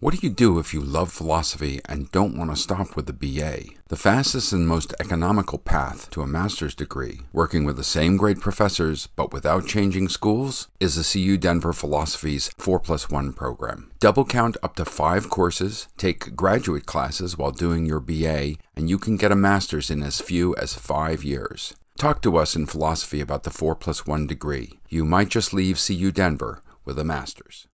What do you do if you love philosophy and don't want to stop with the BA? The fastest and most economical path to a master's degree, working with the same grade professors but without changing schools, is the CU Denver Philosophy's 4+1 program. Double count up to 5 courses, take graduate classes while doing your BA, and you can get a master's in as few as 5 years. Talk to us in philosophy about the 4+1 degree. You might just leave CU Denver with a master's.